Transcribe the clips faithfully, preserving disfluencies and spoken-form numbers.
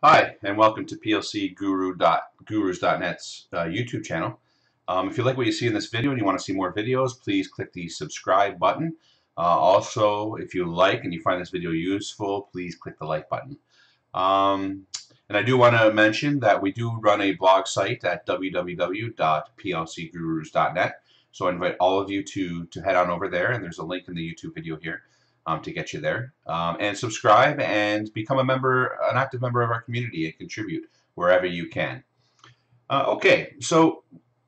Hi, and welcome to P L C Gurus dot net's uh, YouTube channel. Um, if you like what you see in this video and you want to see more videos, please click the subscribe button. Uh, also, if you like and you find this video useful, please click the like button. Um, and I do want to mention that we do run a blog site at w w w dot P L C Gurus dot net. So I invite all of you to, to head on over there, and there's a link in the YouTube video here. Um, to get you there, um, and subscribe and become a member, an active member of our community, and contribute wherever you can. Uh, okay, so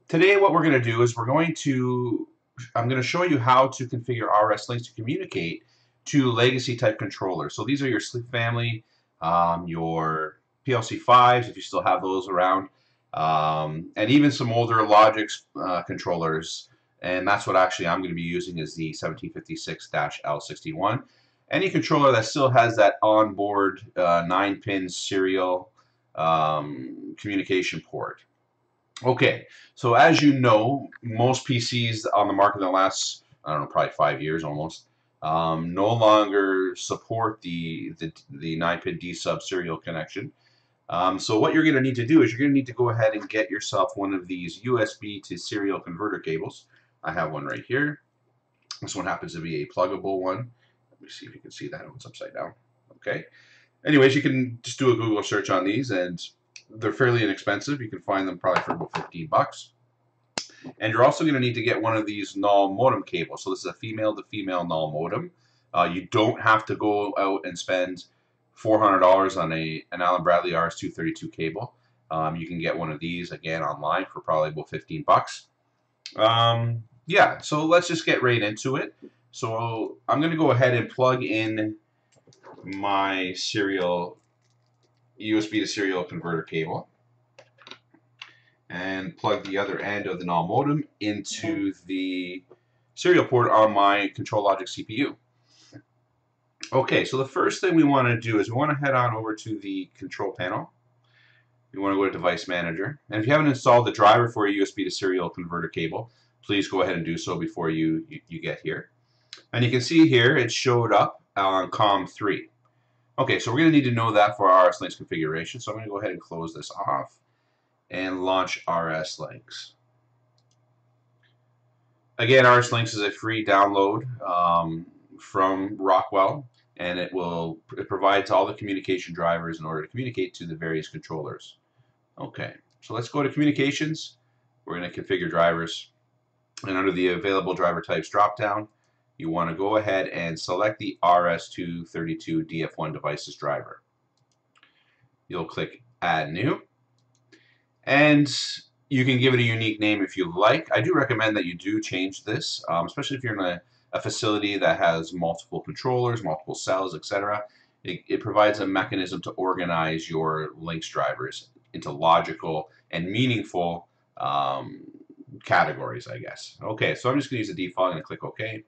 today what we're going to do is we're going to, I'm going to show you how to configure RSLinx to communicate to legacy type controllers. So these are your Sleep family, um, your P L C fives if you still have those around, um, and even some older Logix uh, controllers. And that's what actually I'm going to be using is the seventeen fifty-six L sixty-one. Any controller that still has that onboard uh, nine pin serial um, communication port. Okay, so as you know, most P Cs on the market in the last, I don't know, probably five years almost, um, no longer support the the, the nine pin D sub serial connection. Um, so what you're going to need to do is you're going to need to go ahead and get yourself one of these U S B to serial converter cables. I have one right here. This one happens to be a pluggable one. Let me see if you can see that. Oh, it's upside down. Okay. Anyways, you can just do a Google search on these, and they're fairly inexpensive. You can find them probably for about fifteen bucks. And you're also going to need to get one of these null modem cables. So this is a female-to-female null modem. Uh, you don't have to go out and spend four hundred dollars on a, an Allen-Bradley R S two thirty-two cable. Um, you can get one of these, again, online for probably about fifteen bucks. Um, yeah, so let's just get right into it. So I'm going to go ahead and plug in my serial U S B to serial converter cable and plug the other end of the null modem into the serial port on my ControlLogix C P U. Okay, so the first thing we want to do is we want to head on over to the control panel. You want to go to Device Manager. And if you haven't installed the driver for your U S B to serial converter cable, please go ahead and do so before you, you, you get here. And you can see here it showed up on COM three. Okay, so we're going to need to know that for our RSLinx configuration. So I'm going to go ahead and close this off and launch RSLinx. Again, RSLinx is a free download um, from Rockwell. And it will it provides all the communication drivers in order to communicate to the various controllers. Okay, so let's go to communications. We're going to configure drivers, and under the available driver types drop-down, you want to go ahead and select the R S two thirty-two D F one devices driver. You'll click Add New, and you can give it a unique name if you like. I do recommend that you do change this, um, especially if you're in a a facility that has multiple controllers, multiple cells, et cetera. It, it provides a mechanism to organize your links drivers into logical and meaningful um, categories, I guess. Okay, so I'm just going to use the default and click OK.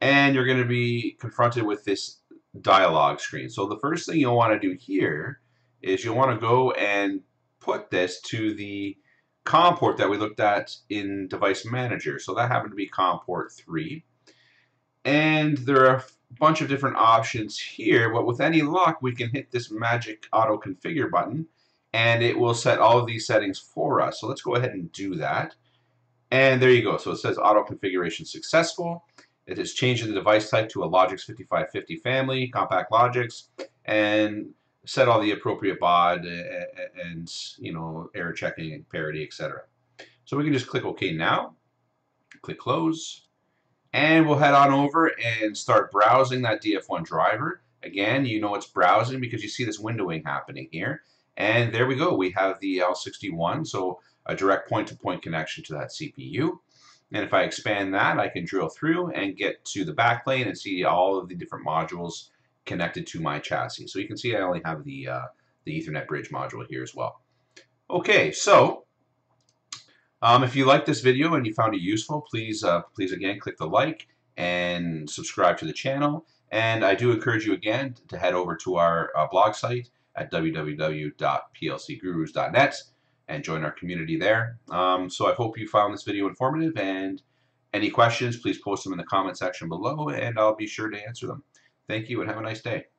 And you're going to be confronted with this dialog screen. So the first thing you'll want to do here is you'll want to go and put this to the COM port that we looked at in Device Manager. So that happened to be COM port three. And there are a bunch of different options here, but with any luck we can hit this magic auto configure button and it will set all of these settings for us. So let's go ahead and do that. And there you go. So it says auto configuration successful. It is changing the device type to a Logix fifty-five fifty family, Compact Logix, and set all the appropriate B O D and, you know, error checking and parity, et cetera. So we can just click OK now, click close. And we'll head on over and start browsing that D F one driver. Again, you know it's browsing because you see this windowing happening here. And there we go. We have the L sixty-one, so a direct point-to-point connection to that C P U. And if I expand that, I can drill through and get to the back plane and see all of the different modules connected to my chassis. So you can see I only have the, uh, the Ethernet bridge module here as well. Okay, so Um, if you like this video and you found it useful, please, uh, please again, click the like and subscribe to the channel. And I do encourage you again to head over to our uh, blog site at w w w dot P L C Gurus dot net and join our community there. Um, so I hope you found this video informative, and any questions, please post them in the comment section below and I'll be sure to answer them. Thank you and have a nice day.